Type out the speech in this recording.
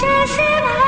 जैसे